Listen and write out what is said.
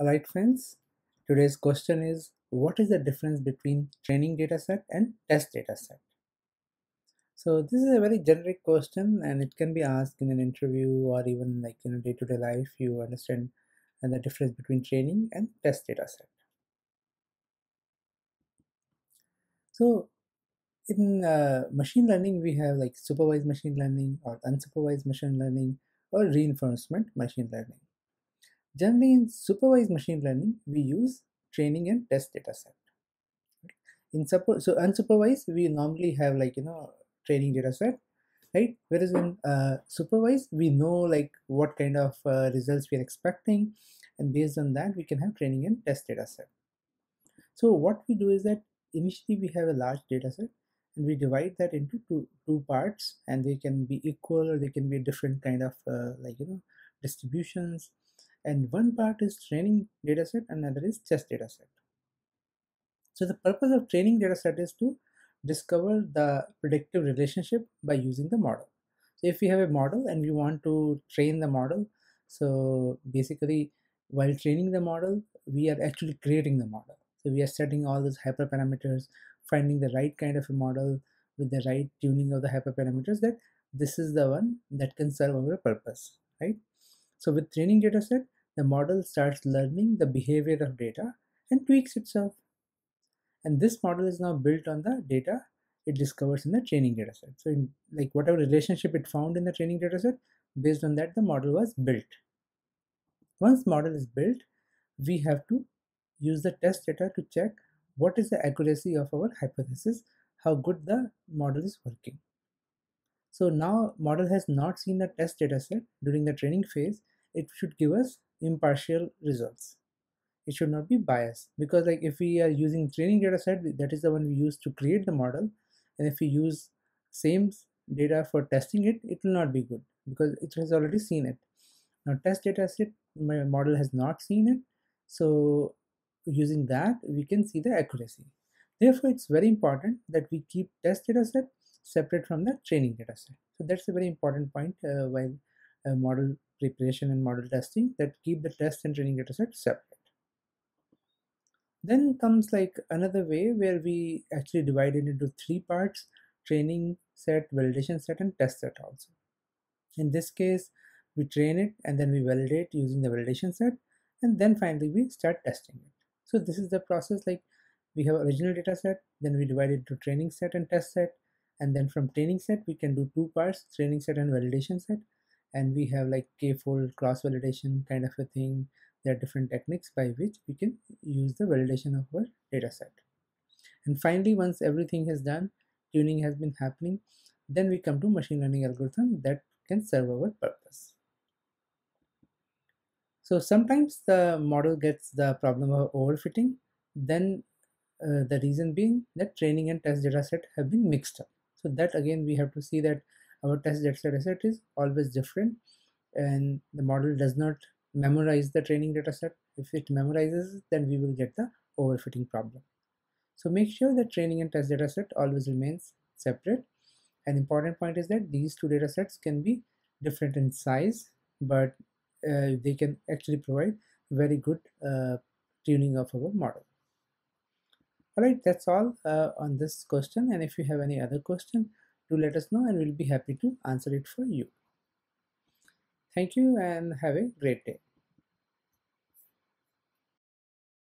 Alright friends, today's question is, what is the difference between training dataset and test dataset? So this is a very generic question and it can be asked in an interview or even like in day-to-day life. You understand and the difference between training and test dataset. So in machine learning, we have like supervised machine learning or unsupervised machine learning or reinforcement machine learning. Generally in supervised machine learning, we use training and test dataset. In unsupervised, we normally have like, you know, training dataset, right? Whereas in supervised, we know like what kind of results we are expecting, and based on that, we can have training and test dataset. So what we do is that initially we have a large dataset, and we divide that into two parts, and they can be equal or they can be different kind of distributions. And one part is training dataset, another is test dataset. So the purpose of training dataset is to discover the predictive relationship by using the model. So if we have a model and we want to train the model, so basically while training the model, we are actually creating the model. So we are setting all those hyperparameters, finding the right kind of a model with the right tuning of the hyperparameters, that this is the one that can serve our purpose, right? So with training dataset, the model starts learning the behavior of data and tweaks itself. And this model is now built on the data it discovers in the training dataset. So in like whatever relationship it found in the training dataset, based on that the model was built. Once model is built, we have to use the test data to check what is the accuracy of our hypothesis, how good the model is working. So now model has not seen the test dataset during the training phase. It should give us impartial results. It should not be biased, because like if we are using training dataset, that is the one we use to create the model, and if we use same data for testing it, it will not be good because it has already seen it. Now test dataset, my model has not seen it, so using that we can see the accuracy. Therefore it's very important that we keep test dataset separate from the training dataset. So that's a very important point while model preparation and model testing, that keep the test and training dataset separate. Then comes like another way where we actually divide it into three parts: training set, validation set, and test set also. In this case, we train it and then we validate using the validation set, and then finally we start testing it. So this is the process, like we have original data set, then we divide it into training set and test set. And then from training set, we can do two parts, training set and validation set. And we have like k-fold cross-validation kind of a thing. There are different techniques by which we can use the validation of our data set. And finally, once everything is done, tuning has been happening, then we come to machine learning algorithm that can serve our purpose. So sometimes the model gets the problem of overfitting. Then the reason being that training and test data set have been mixed up. So that again, we have to see that our test data set is always different, and the model does not memorize the training data set. If it memorizes, then we will get the overfitting problem. So make sure that training and test data set always remains separate. An important point is that these two data sets can be different in size, but they can actually provide very good tuning of our model. Alright, that's all on this question, and if you have any other question, do let us know and we'll be happy to answer it for you. Thank you and have a great day.